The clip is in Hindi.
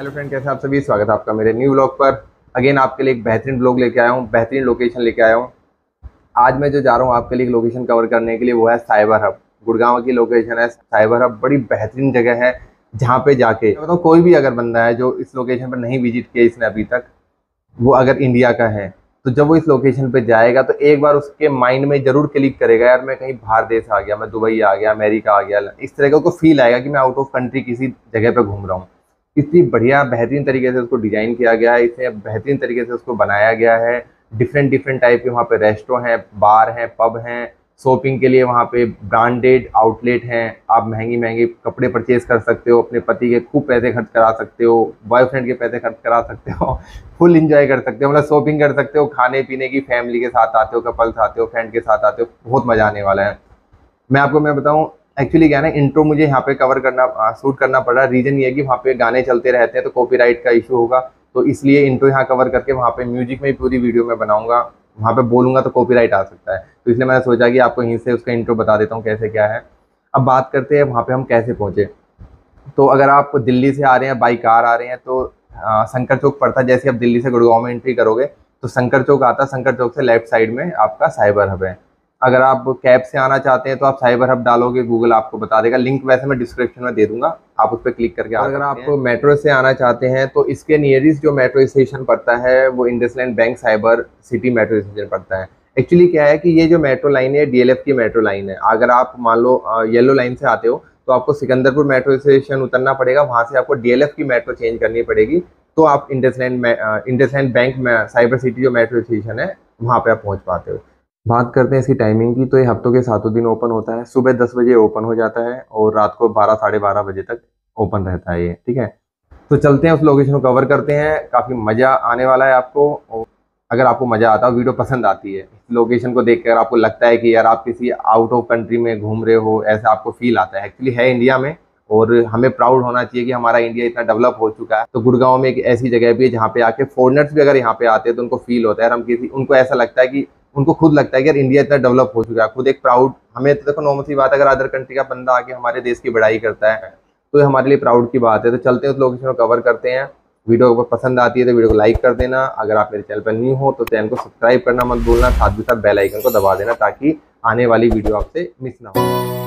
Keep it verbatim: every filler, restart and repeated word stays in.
हेलो फ्रेंड, कैसे आप सभी, स्वागत है आपका मेरे न्यू ब्लॉग पर। अगेन आपके लिए एक बेहतरीन ब्लॉग लेके आया हूँ, बेहतरीन लोकेशन लेके आया हूँ। आज मैं जो जा रहा हूँ आपके लिए लोकेशन कवर करने के लिए, वो है साइबर हब। गुड़गांव की लोकेशन है साइबर हब, बड़ी बेहतरीन जगह है जहाँ पे जाके मतलब तो कोई भी अगर बंदा है जो इस लोकेशन पर नहीं विजिट किया इसने अभी तक, वो अगर इंडिया का है तो जब वो इस लोकेशन पर जाएगा तो एक बार उसके माइंड में ज़रूर क्लिक करेगा, यार मैं कहीं बाहर देश आ गया, मैं दुबई आ गया, अमेरिका आ गया। इस तरह का उसको फील आएगा कि मैं आउट ऑफ कंट्री किसी जगह पर घूम रहा हूँ। इतनी बढ़िया बेहतरीन तरीके से उसको डिज़ाइन किया गया है, इतने बेहतरीन तरीके से उसको बनाया गया है। डिफरेंट डिफरेंट टाइप के वहाँ पे रेस्टोरेंट हैं, बार हैं, पब हैं, शॉपिंग के लिए वहाँ पे ब्रांडेड आउटलेट हैं। आप महंगी महंगी कपड़े परचेज कर सकते हो, अपने पति के खूब पैसे खर्च करा सकते हो, बॉयफ्रेंड के पैसे खर्च करा सकते हो, फुल इंजॉय कर सकते हो, मतलब शॉपिंग कर सकते हो, खाने पीने की, फैमिली के साथ आते हो, कपल्स आते हो, फ्रेंड के साथ आते हो, बहुत मज़ा आने वाला है। मैं आपको मैं बताऊँ एक्चुअली क्या है ना, इंट्रो मुझे यहाँ पे कवर करना आ, शूट करना पड़ा। रीज़न ये है कि वहाँ पे गाने चलते रहते हैं तो कॉपीराइट का इशू होगा, तो इसलिए इंट्रो यहाँ कवर करके वहाँ पे म्यूजिक में ही पूरी वीडियो में बनाऊँगा। वहाँ पे बोलूँगा तो कॉपीराइट आ सकता है, तो इसलिए मैंने सोचा कि आपको यहीं से उसका इंट्रो बता देता हूँ कैसे क्या है। अब बात करते हैं वहाँ पर हम कैसे पहुँचे। तो अगर आप दिल्ली से आ रहे हैं, बाई कार आ रहे हैं, तो आ, शंकर चौक पड़ता है। जैसे आप दिल्ली से गुड़गांव में एंट्री करोगे तो शंकर चौक आता है, शंकर चौक से लेफ्ट साइड में आपका साइबर हब है। अगर आप कैब से आना चाहते हैं तो आप साइबर हब डालोगे, गूगल आपको बता देगा। लिंक वैसे मैं डिस्क्रिप्शन में दे दूंगा, आप उस पर क्लिक करके आ सकते हैं। अगर आप मेट्रो से आना चाहते हैं तो इसके नियरेस्ट जो मेट्रो स्टेशन पड़ता है वो IndusInd bank cyber city metro station पड़ता है। एक्चुअली क्या है कि ये जो मेट्रो लाइन है डीएलएफ की मेट्रो लाइन है। अगर आप मान लो येलो लाइन से आते हो तो आपको सिकंदरपुर मेट्रो स्टेशन उतरना पड़ेगा, वहाँ से आपको डीएलएफ की मेट्रो चेंज करनी पड़ेगी, तो आप IndusInd IndusInd bank cyber city जो मेट्रो स्टेशन है वहाँ पर आप पहुँच पाते हो। बात करते हैं इसकी टाइमिंग की, तो ये हफ्तों के सातों दिन ओपन होता है। सुबह दस बजे ओपन हो जाता है और रात को बारह साढ़े बारह बजे तक ओपन रहता है ये, ठीक है। तो चलते हैं उस लोकेशन को कवर करते हैं, काफ़ी मज़ा आने वाला है आपको। और अगर आपको मज़ा आता है, वीडियो पसंद आती है, इस लोकेशन को देख कर आपको लगता है कि यार आप किसी आउट ऑफ कंट्री में घूम रहे हो, ऐसा आपको फील आता है। एक्चुअली है इंडिया में और हमें प्राउड होना चाहिए कि हमारा इंडिया इतना डेवलप हो चुका है। तो गुड़गांव में एक ऐसी जगह भी है जहाँ पे आके फॉरनर्स भी अगर यहाँ पे आते हैं तो उनको फील होता है, हम किसी उनको ऐसा लगता है कि उनको खुद लगता है कि यार इंडिया इतना डेवलप हो चुका है। खुद एक प्राउड हमें, तो देखो नॉर्मल सी बात, अगर अदर कंट्री का बंदा आके हमारे देश की बढ़ाई करता है तो ये हमारे लिए प्राउड की बात है। तो चलते हैं उस लोकेशन को कवर करते हैं। वीडियो अगर पसंद आती है तो वीडियो को लाइक कर देना। अगर आप मेरे चैनल पर न्यू हो तो चैनल को सब्सक्राइब करना मत भूलना, साथ ही साथ बेल आइकन को दबा देना ताकि आने वाली वीडियो आपसे मिस ना हो।